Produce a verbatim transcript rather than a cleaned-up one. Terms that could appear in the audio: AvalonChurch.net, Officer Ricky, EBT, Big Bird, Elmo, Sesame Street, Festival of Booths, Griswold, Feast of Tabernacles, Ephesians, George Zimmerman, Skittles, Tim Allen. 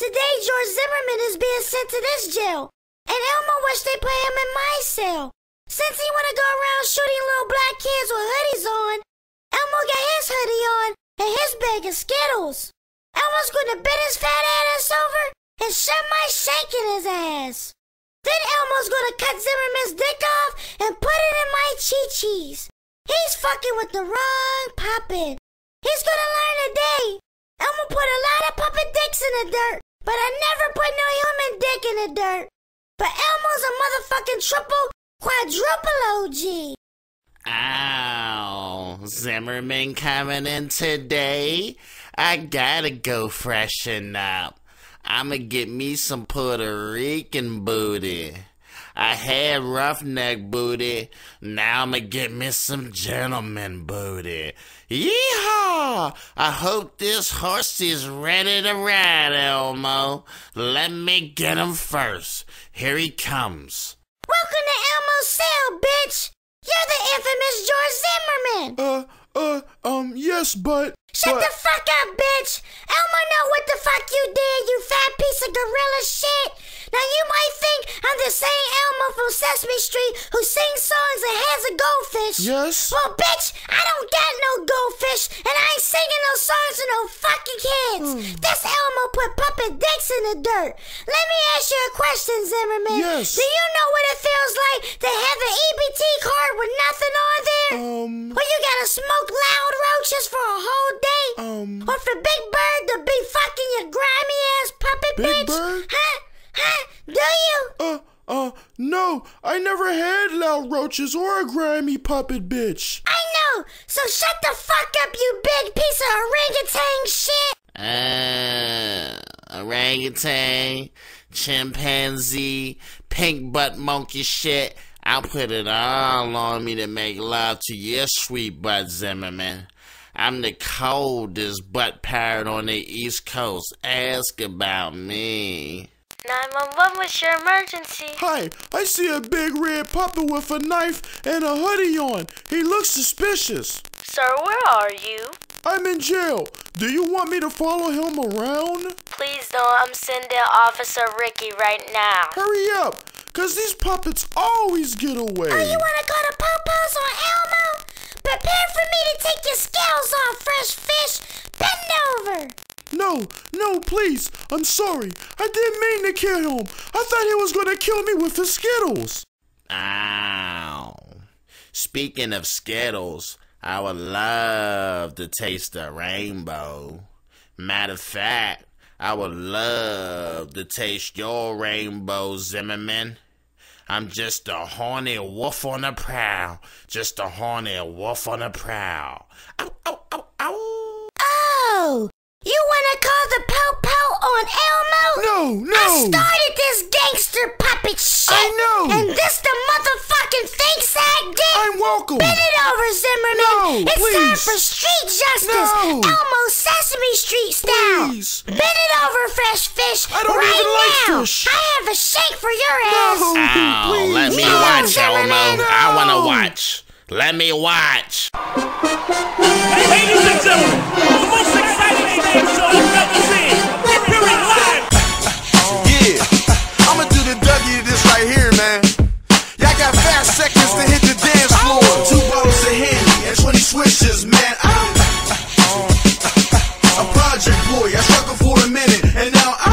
Today, George Zimmerman is being sent to this jail, and Elmo wish they put him in my cell. Since he want to go around shooting little black kids with hoodies on, Elmo got his hoodie on and his bag of Skittles. Elmo's going to bend his fat ass over and shove my shank in his ass. Then Elmo's going to cut Zimmerman's dick off and put it in my chi-chis. He's fucking with the wrong poppin'. He's going to learn today. Elmo put a lot of puppet dicks in the dirt, but I never put no human dick in the dirt. But Elmo's a motherfucking triple, quadruple O G. Ow, Zimmerman coming in today? I gotta go freshen up. I'ma get me some Puerto Rican booty. I had roughneck booty, now I'ma get me some gentleman booty. Yeehaw! I hope this horse is ready to ride, Elmo. Let me get him first. Here he comes. Welcome to Elmo's cell, bitch! You're the infamous George Zimmerman! Uh, uh, um, yes, but... Shut but... the fuck up, bitch! Elmo know what the fuck you did, you fat piece of gorilla shit! Now you might think I'm the same Elmo from Sesame Street who sings songs and has a goldfish. Yes? Well, bitch, I don't got no goldfish, and I ain't singing no songs to no fucking kids. Mm. This Elmo put puppet dicks in the dirt. Let me ask you a question, Zimmerman. Yes? Do you know what it feels like to have an E B T card with nothing on there? Um... Or you gotta smoke loud roaches for a whole day? Um... Or for Big Bird to be fucking your grimy-ass puppet Big bitch? Bird? Huh? Huh? Do you? Uh, uh, no. I never had loud roaches or a grimy puppet bitch. I know. So shut the fuck up, you big piece of orangutan shit. Uh, orangutan, chimpanzee, pink butt monkey shit. I'll put it all on me to make love to your sweet butt, Zimmerman. I'm the coldest butt pirate on the East Coast. Ask about me. nine one one, what's your emergency? Hi, I see a big red puppet with a knife and a hoodie on. He looks suspicious. Sir, where are you? I'm in jail. Do you want me to follow him around? Please don't. I'm sending Officer Ricky right now. Hurry up, because these puppets always get away. Oh, you want to go to Popo's on Elmo? Prepare for me to take your scales off, fresh fish. Bend over. No, no, please. I'm sorry. I didn't mean to kill him. I thought he was going to kill me with his Skittles. Ow. Speaking of Skittles, I would love to taste the rainbow. Matter of fact, I would love to taste your rainbow, Zimmerman. I'm just a horny wolf on the prowl. Just a horny wolf on the prowl. Ow, ow, ow, ow. Oh! You wanna call the po-po on Elmo? No, no! I started this gangster puppet shit! I know! And this the motherfucking thinks I did! I'm welcome! Bend it over, Zimmerman! No, it's please. Time for street justice! No. Elmo Sesame Street style! Please. Bend it over, fresh fish! I don't right even like now. Fish! I have a shake for your ass! No, Ow, please. Let me no, watch, Zimmerman. Elmo! No. I wanna watch! Let me watch! Ladies and gentlemen, the most exciting stage show I've ever seen. Here it live. Yeah, I'ma do the Dougie this right here, man. Y'all got five seconds to hit the dance floor. Two bottles of Henny and twenty swishes, man. I'm a project boy. I struggled for a minute, and now I'm